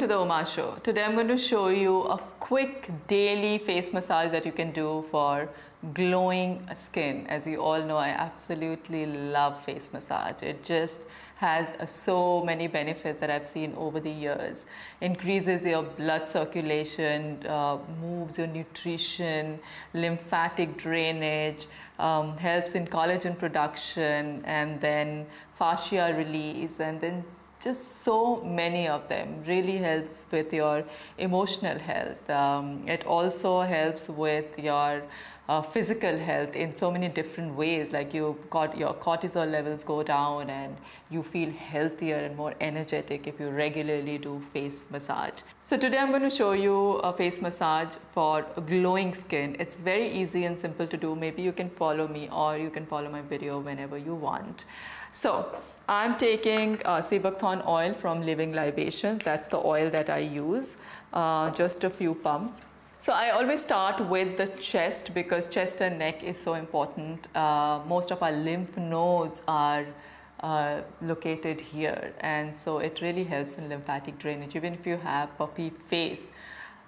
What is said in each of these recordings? Welcome to the Uma show. Today I'm going to show you a quick daily face massage that you can do for glowing skin. As you all know, I absolutely love face massage. It just has so many benefits that I've seen over the years. Increases your blood circulation, moves your nutrition, lymphatic drainage, helps in collagen production, and then fascia release, and then just so many of them. Really helps with your emotional health. It also helps with your physical health in so many different ways, like your cortisol levels go down and you feel healthier and more energetic if you regularly do face massage. So today I'm going to show you a face massage for glowing skin. It's very easy and simple to do. Maybe you can follow me or you can follow my video whenever you want. So I'm taking seabuckthorn oil from Living Libations. That's the oil that I use, just a few pumps. So I always start with the chest because chest and neck is so important. Most of our lymph nodes are located here, and so it really helps in lymphatic drainage. Even if you have puffy face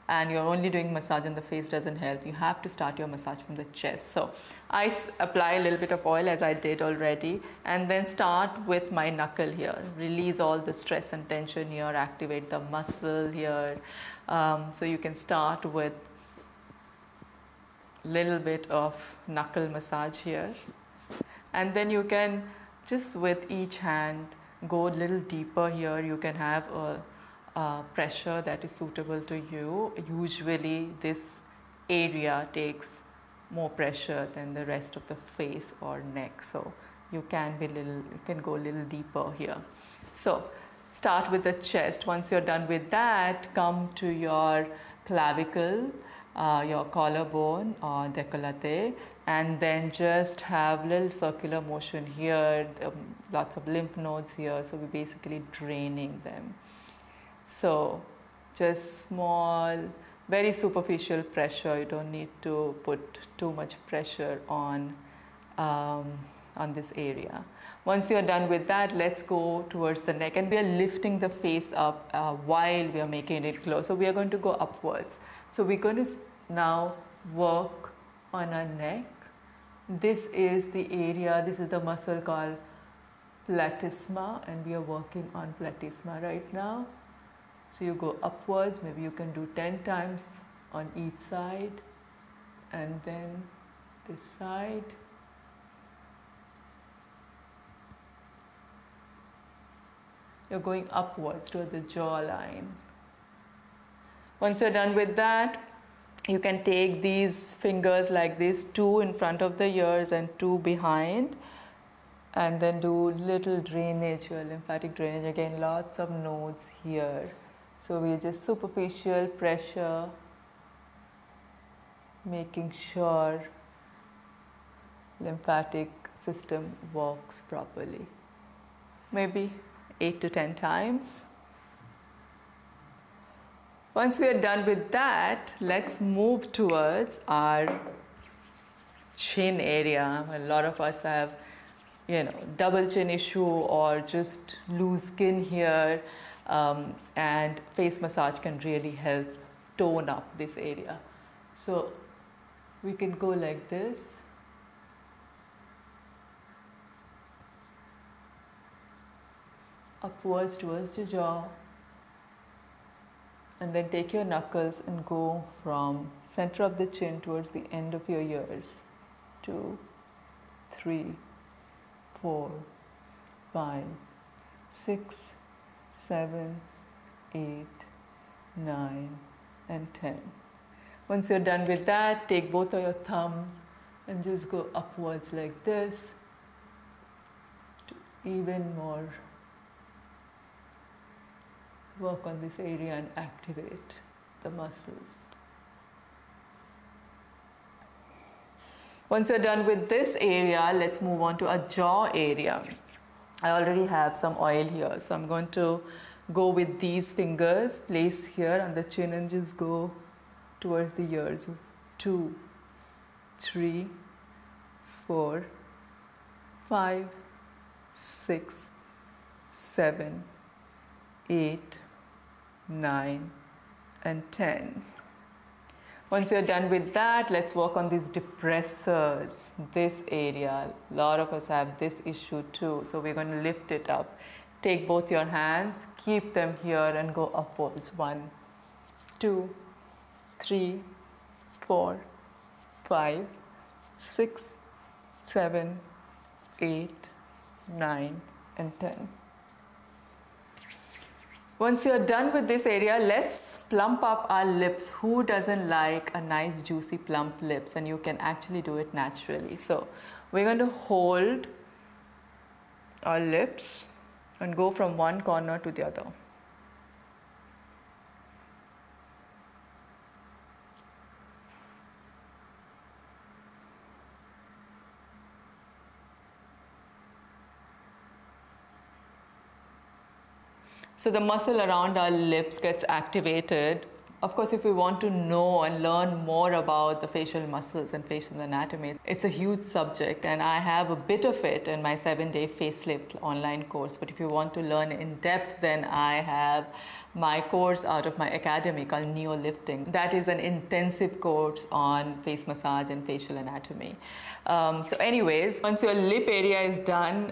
and you're only doing massage and the face doesn't help, you have to start your massage from the chest. So I apply a little bit of oil as I did already, and then start with my knuckle here. Release all the stress and tension here, activate the muscle here. So you can start with a little bit of knuckle massage here, and then you can just with each hand go a little deeper here. You can have a pressure that is suitable to you. Usually this area takes more pressure than the rest of the face or neck, so you can be you can go a little deeper here. So start with the chest. Once you're done with that, come to your clavicle, your collarbone or décolleté, and then just have little circular motion here. Lots of lymph nodes here, so we're basically draining them. So just small, very superficial pressure. You don't need to put too much pressure on this area. Once you're done with that, let's go towards the neck, and we are lifting the face up while we are making it glow. So we are going to go upwards. So we're going to now work on our neck. This is the area, this is the muscle called platysma, and we are working on platysma right now. So you go upwards, maybe you can do 10 times on each side, and then this side. You're going upwards toward the jawline. Once you're done with that, you can take these fingers like this, two in front of the ears and two behind, and then do little drainage, your lymphatic drainage. Again, lots of nodes here. So we're just superficial pressure, making sure lymphatic system works properly. Maybe 8 to 10 times. Once we are done with that, let's move towards our chin area. A lot of us have, you know, double chin issue or just loose skin here. And face massage can really help tone up this area. So we can go like this. Upwards towards the jaw. And then take your knuckles and go from center of the chin towards the end of your ears. 2, 3, 4, 5, 6, 7, 8, 9, and 10. Once you're done with that, take both of your thumbs and just go upwards like this to even more work on this area and activate the muscles. Once you're done with this area, let's move on to our jaw area. I already have some oil here, so I'm going to go with these fingers, place here on the chin and just go towards the ears. 2, 3, 4, 5, 6, 7, 8, 9 and 10. Once you're done with that, let's work on these depressors, this area. A lot of us have this issue too, so we're going to lift it up. Take both your hands, keep them here and go upwards. 1, 2, 3, 4, 5, 6, 7, 8, 9 and 10. Once you're done with this area, let's plump up our lips. Who doesn't like a nice juicy plump lips? And you can actually do it naturally. So we're going to hold our lips and go from one corner to the other. So the muscle around our lips gets activated. Of course, if we want to know and learn more about the facial muscles and facial anatomy, it's a huge subject and I have a bit of it in my 7-day facelift online course. But if you want to learn in depth, then I have my course out of my academy called Neolifting. That is an intensive course on face massage and facial anatomy. So anyways, once your lip area is done,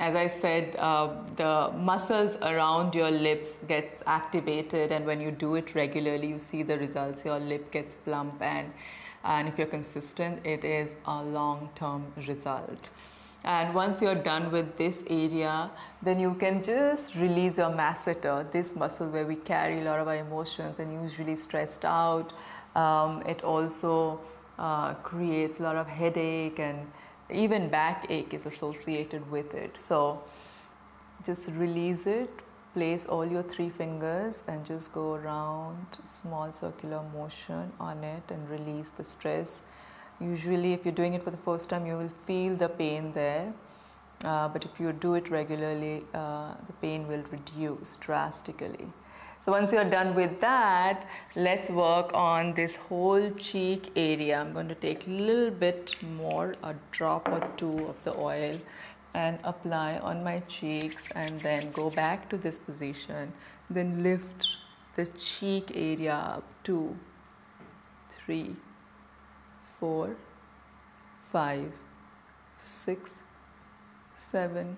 as I said, the muscles around your lips gets activated, and when you do it regularly, you see the results. Your lip gets plump, and if you're consistent, it is a long-term result. And once you're done with this area, then you can just release your masseter, this muscle where we carry a lot of our emotions and usually stressed out. It also creates a lot of headache, and even backache is associated with it. So just release it, place all your 3 fingers and just go around, small circular motion on it, and release the stress. Usually if you're doing it for the first time, you will feel the pain there, but if you do it regularly, the pain will reduce drastically. So once you're done with that, let's work on this whole cheek area. I'm going to take a little bit more, a drop or two of the oil, and apply on my cheeks, and then go back to this position, then lift the cheek area up. 2, 3, 4, 5, 6, 7,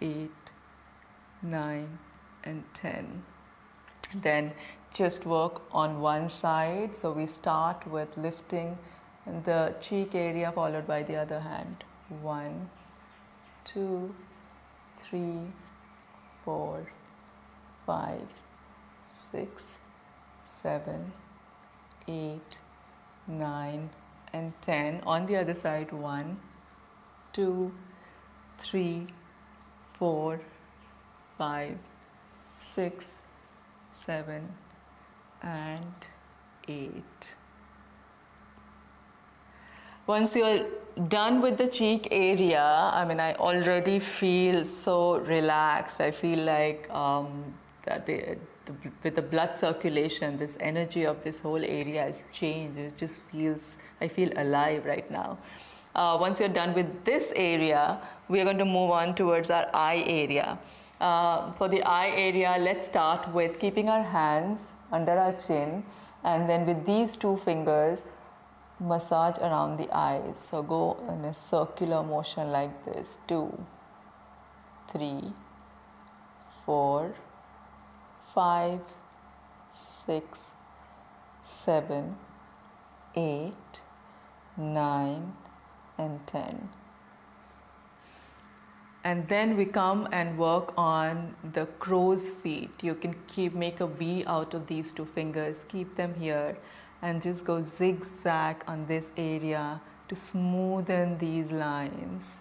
8, 9 and 10. Then just work on one side. So we start with lifting the cheek area followed by the other hand. 1, 2, 3, 4, 5, 6, 7, 8, 9 and 10. On the other side, 1, 2, 3, 4, 5, 6, 7 and 8. Once you're done with the cheek area, I mean, I already feel so relaxed. I feel like that with the blood circulation, this energy of this whole area has changed. It just feels, I feel alive right now. Once you're done with this area, we are going to move on towards our eye area. For the eye area, let's start with keeping our hands under our chin, and then with these 2 fingers, massage around the eyes. So go in a circular motion like this. 2, 3, 4, 5, 6, 7, 8, 9 and 10. And then we come and work on the crow's feet. You can make a V out of these 2 fingers, keep them here, and just go zigzag on this area to smoothen these lines.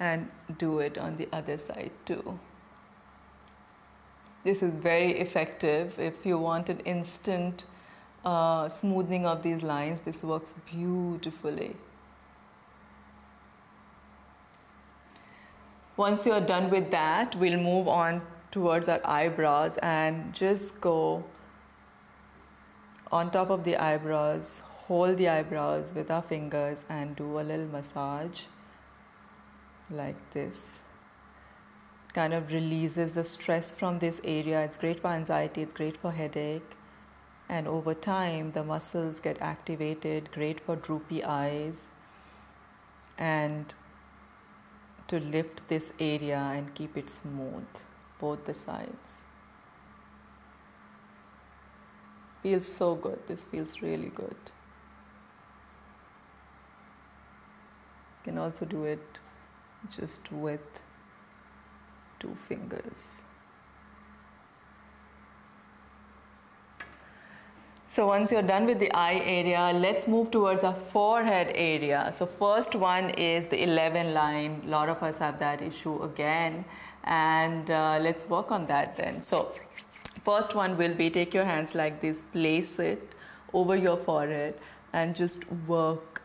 And do it on the other side too. This is very effective. If you want an instant smoothing of these lines, this works beautifully. Once you're done with that, we'll move on towards our eyebrows, and just go on top of the eyebrows, hold the eyebrows with our fingers and do a little massage like this. Kind of releases the stress from this area. It's great for anxiety, it's great for headache, and over time the muscles get activated, great for droopy eyes, and to lift this area and keep it smooth, both the sides. Feels so good, this feels really good. You can also do it just with two fingers. So once you're done with the eye area, let's move towards our forehead area. So first one is the 11 line. A lot of us have that issue again, and let's work on that then. So first one will be, take your hands like this, place it over your forehead and just work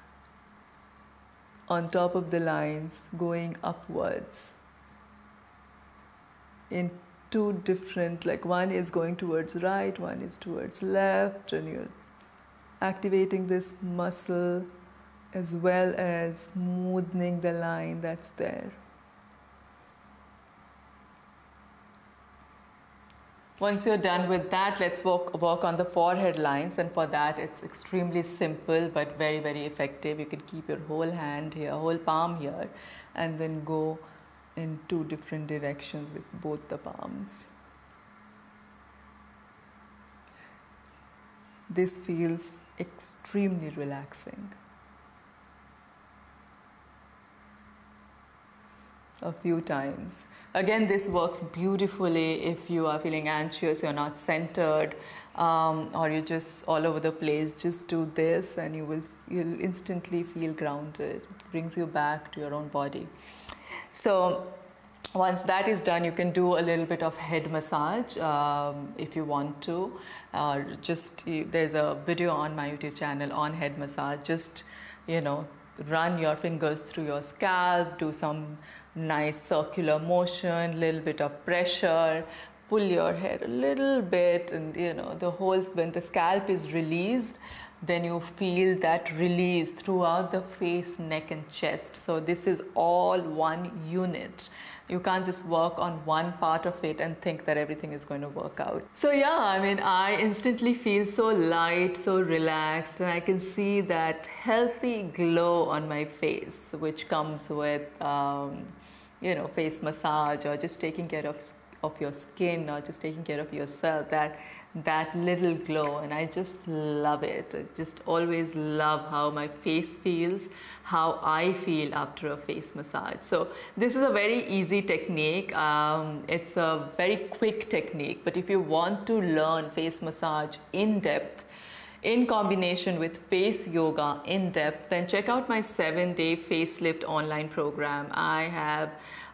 on top of the lines, going upwards in two different, like one is going towards right, one is towards left, and you're activating this muscle as well as smoothing the line that's there. Once you're done with that, let's work on the forehead lines, and for that it's extremely simple but very, very effective. You can keep your whole hand here, whole palm here, and then go in two different directions with both the palms. This feels extremely relaxing. A few times. Again, this works beautifully if you are feeling anxious, you're not centered, or you're just all over the place. Just do this and you'll instantly feel grounded. It brings you back to your own body. So once that is done, you can do a little bit of head massage if you want to. There's a video on my YouTube channel on head massage. Just, you know, run your fingers through your scalp, do some nice circular motion, little bit of pressure, pull your head a little bit, and you know, the holes, when the scalp is released, then you feel that release throughout the face, neck and chest. So this is all one unit. You can't just work on one part of it and think that everything is going to work out. So yeah, I mean, I instantly feel so light, so relaxed, and I can see that healthy glow on my face, which comes with, you know, face massage, or just taking care of your skin, or just taking care of yourself, that little glow. And I just love it. I just always love how my face feels, how I feel after a face massage. So this is a very easy technique. It's a very quick technique, but if you want to learn face massage in depth, in combination with face yoga in depth, then check out my 7-day facelift online program. I have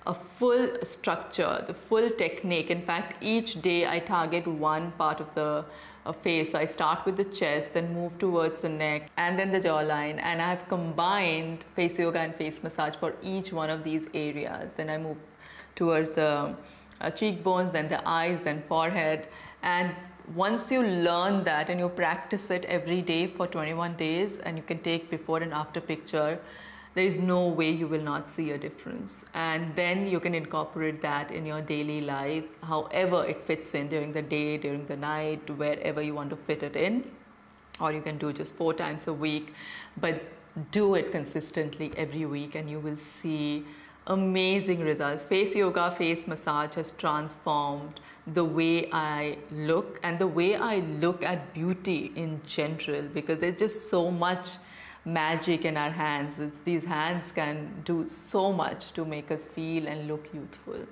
a full structure, the full technique. In fact, each day I target one part of the face. I start with the chest, then move towards the neck, and then the jawline. And I have combined face yoga and face massage for each one of these areas. Then I move towards the cheekbones, then the eyes, then forehead. And once you learn that and you practice it every day for 21 days, and you can take before and after picture, there is no way you will not see a difference. And then you can incorporate that in your daily life, however it fits in, during the day, during the night, wherever you want to fit it in. Or you can do just 4 times a week, but do it consistently every week, and you will see amazing results. Face yoga, face massage has transformed the way I look and the way I look at beauty in general, because there's just so much magic in our hands. These hands can do so much to make us feel and look youthful.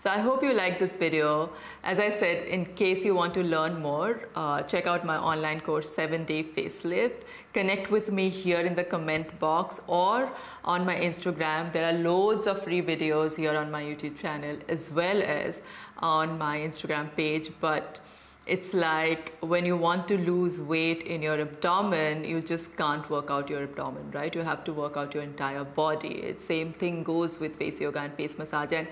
So I hope you like this video. As I said, in case you want to learn more, check out my online course, 7-Day Facelift. Connect with me here in the comment box or on my Instagram. There are loads of free videos here on my YouTube channel as well as on my Instagram page. But it's like when you want to lose weight in your abdomen, you just can't work out your abdomen, right? You have to work out your entire body. It's same thing goes with face yoga and face massage. And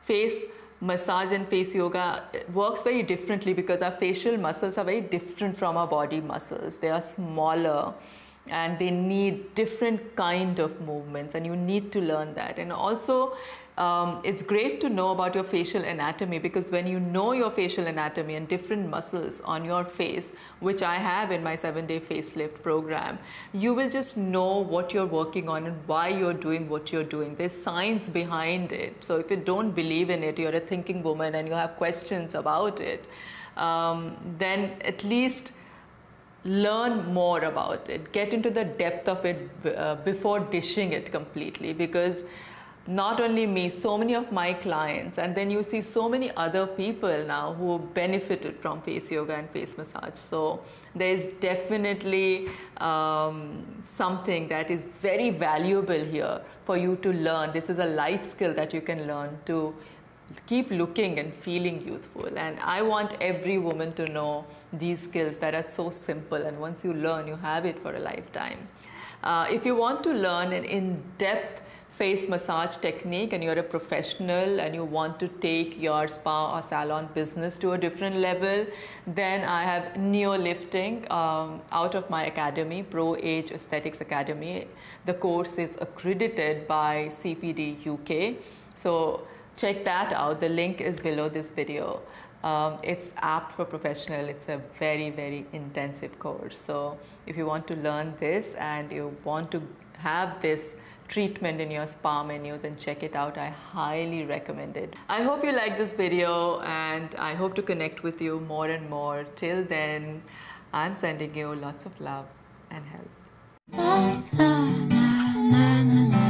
face massage and face yoga works very differently because our facial muscles are very different from our body muscles. They are smaller. and they need different kind of movements, and you need to learn that. And also it's great to know about your facial anatomy, because when you know your facial anatomy and different muscles on your face, which I have in my 7-day facelift program, you will just know what you're working on and why you're doing what you're doing. There's science behind it. So if you don't believe in it, you're a thinking woman and you have questions about it, then at least learn more about it. Get into the depth of it before dishing it completely, because not only me, so many of my clients, and then you see so many other people now who benefited from face yoga and face massage. So there's definitely something that is very valuable here for you to learn. This is a life skill that you can learn to keep looking and feeling youthful. And I want every woman to know these skills that are so simple, and once you learn, you have it for a lifetime. If you want to learn an in-depth face massage technique and you're a professional and you want to take your spa or salon business to a different level, then I have Neolifting out of my academy, Pro Age Aesthetics Academy. The course is accredited by CPD UK. So check that out. The link is below this video. It's apt for professional. It's a very, very intensive course. So if you want to learn this and you want to have this treatment in your spa menu, then check it out. I highly recommend it. I hope you like this video, and I hope to connect with you more and more. Till then, I'm sending you lots of love and help.